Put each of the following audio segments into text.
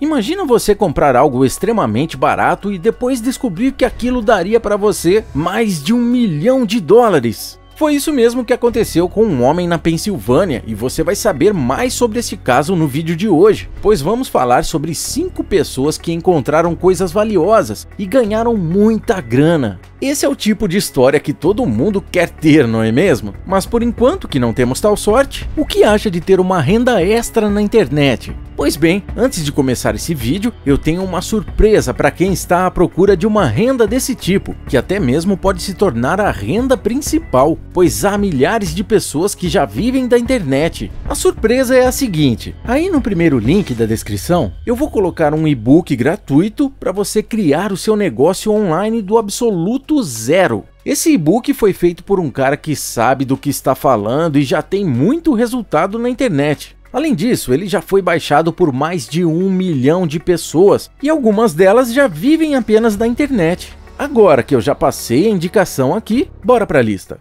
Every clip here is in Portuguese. Imagina você comprar algo extremamente barato e depois descobrir que aquilo daria para você mais de $1 milhão. Foi isso mesmo que aconteceu com um homem na Pensilvânia, e você vai saber mais sobre esse caso no vídeo de hoje, pois vamos falar sobre 5 pessoas que encontraram coisas valiosas e ganharam muita grana. Esse é o tipo de história que todo mundo quer ter, não é mesmo? Mas por enquanto que não temos tal sorte, o que acha de ter uma renda extra na internet? Pois bem, antes de começar esse vídeo, eu tenho uma surpresa para quem está à procura de uma renda desse tipo, que até mesmo pode se tornar a renda principal, pois há milhares de pessoas que já vivem da internet. A surpresa é a seguinte: aí no primeiro link da descrição, eu vou colocar um e-book gratuito para você criar o seu negócio online do absoluto zero. Esse e-book foi feito por um cara que sabe do que está falando e já tem muito resultado na internet. Além disso, ele já foi baixado por mais de 1 milhão de pessoas, e algumas delas já vivem apenas da internet. Agora que eu já passei a indicação aqui, bora pra lista.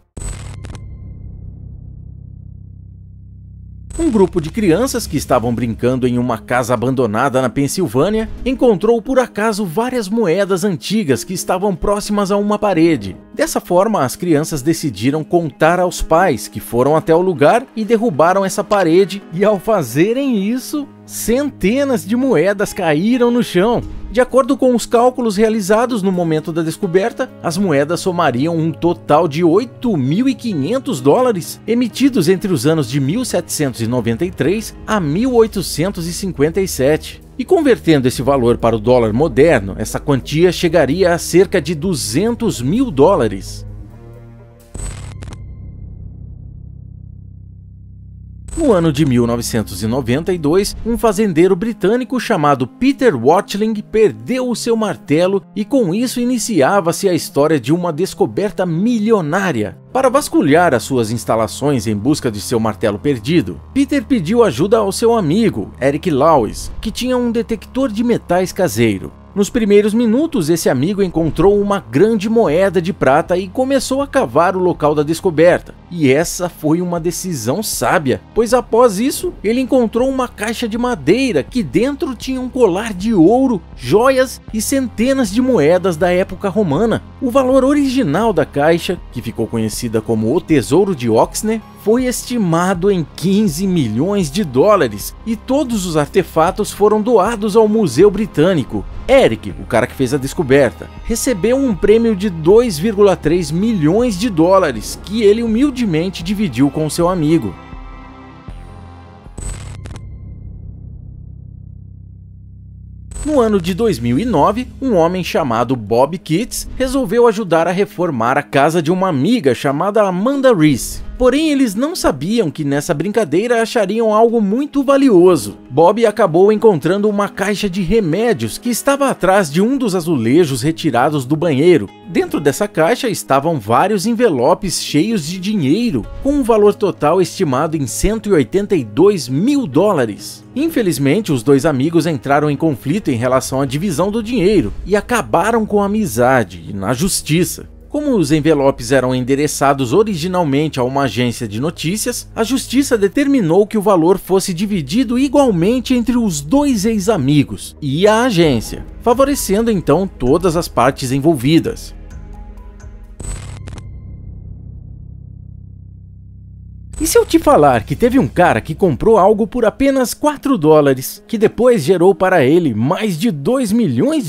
Um grupo de crianças que estavam brincando em uma casa abandonada na Pensilvânia encontrou por acaso várias moedas antigas que estavam próximas a uma parede. Dessa forma, as crianças decidiram contar aos pais, que foram até o lugar e derrubaram essa parede, e ao fazerem isso, centenas de moedas caíram no chão. De acordo com os cálculos realizados no momento da descoberta, as moedas somariam um total de $8.500 emitidos entre os anos de 1793 a 1857. E convertendo esse valor para o dólar moderno, essa quantia chegaria a cerca de $200 mil. No ano de 1992, um fazendeiro britânico chamado Peter Watling perdeu o seu martelo, e com isso iniciava-se a história de uma descoberta milionária. Para vasculhar as suas instalações em busca de seu martelo perdido, Peter pediu ajuda ao seu amigo, Eric Lawes, que tinha um detector de metais caseiro. Nos primeiros minutos, esse amigo encontrou uma grande moeda de prata e começou a cavar o local da descoberta. E essa foi uma decisão sábia, pois após isso, ele encontrou uma caixa de madeira que dentro tinha um colar de ouro, joias e centenas de moedas da época romana. O valor original da caixa, que ficou conhecida como o Tesouro de Oxner, foi estimado em $15 milhões, e todos os artefatos foram doados ao Museu Britânico. Eric, o cara que fez a descoberta, recebeu um prêmio de $2,3 milhões, que ele humildemente dividiu com seu amigo. No ano de 2009, um homem chamado Bob Kitts resolveu ajudar a reformar a casa de uma amiga chamada Amanda Reese. Porém, eles não sabiam que nessa brincadeira achariam algo muito valioso. Bob acabou encontrando uma caixa de remédios que estava atrás de um dos azulejos retirados do banheiro. Dentro dessa caixa estavam vários envelopes cheios de dinheiro, com um valor total estimado em $182 mil. Infelizmente, os dois amigos entraram em conflito em relação à divisão do dinheiro e acabaram com a amizade e na justiça. Como os envelopes eram endereçados originalmente a uma agência de notícias, a justiça determinou que o valor fosse dividido igualmente entre os dois ex-amigos e a agência, favorecendo então todas as partes envolvidas. E se eu te falar que teve um cara que comprou algo por apenas $4, que depois gerou para ele mais de $2 milhões?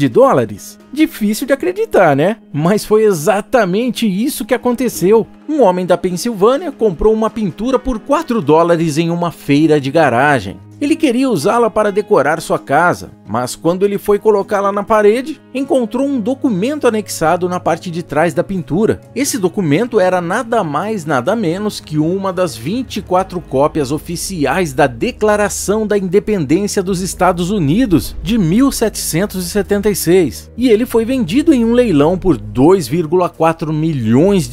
Difícil de acreditar, né? Mas foi exatamente isso que aconteceu. Um homem da Pensilvânia comprou uma pintura por $4 em uma feira de garagem. Ele queria usá-la para decorar sua casa, mas quando ele foi colocá-la na parede, encontrou um documento anexado na parte de trás da pintura. Esse documento era nada mais nada menos que uma das 24 cópias oficiais da Declaração da Independência dos Estados Unidos, de 1776, e ele foi vendido em um leilão por $2,4 milhões.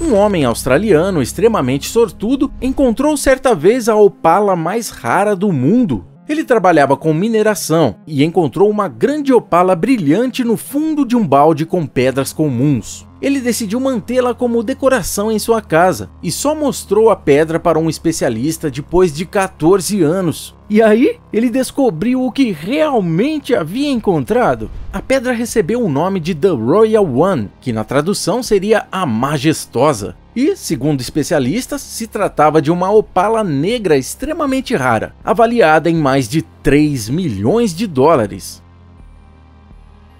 Um homem australiano extremamente sortudo encontrou certa vez a opala mais rara do mundo. Ele trabalhava com mineração e encontrou uma grande opala brilhante no fundo de um balde com pedras comuns. Ele decidiu mantê-la como decoração em sua casa e só mostrou a pedra para um especialista depois de 14 anos. E aí, ele descobriu o que realmente havia encontrado. A pedra recebeu o nome de The Royal One, que na tradução seria a majestosa. E, segundo especialistas, se tratava de uma opala negra extremamente rara, avaliada em mais de 3 milhões de dólares.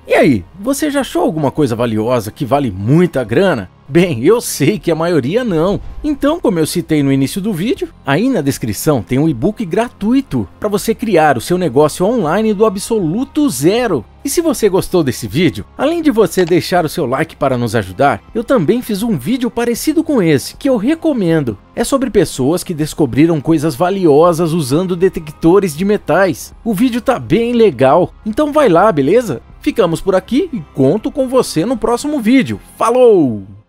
E aí, você já achou alguma coisa valiosa que vale muita grana? Bem, eu sei que a maioria não. Então, como eu citei no início do vídeo, aí na descrição tem um e-book gratuito para você criar o seu negócio online do absoluto zero. E se você gostou desse vídeo, além de você deixar o seu like para nos ajudar, eu também fiz um vídeo parecido com esse, que eu recomendo. É sobre pessoas que descobriram coisas valiosas usando detectores de metais. O vídeo tá bem legal, então vai lá, beleza? Ficamos por aqui e conto com você no próximo vídeo. Falou!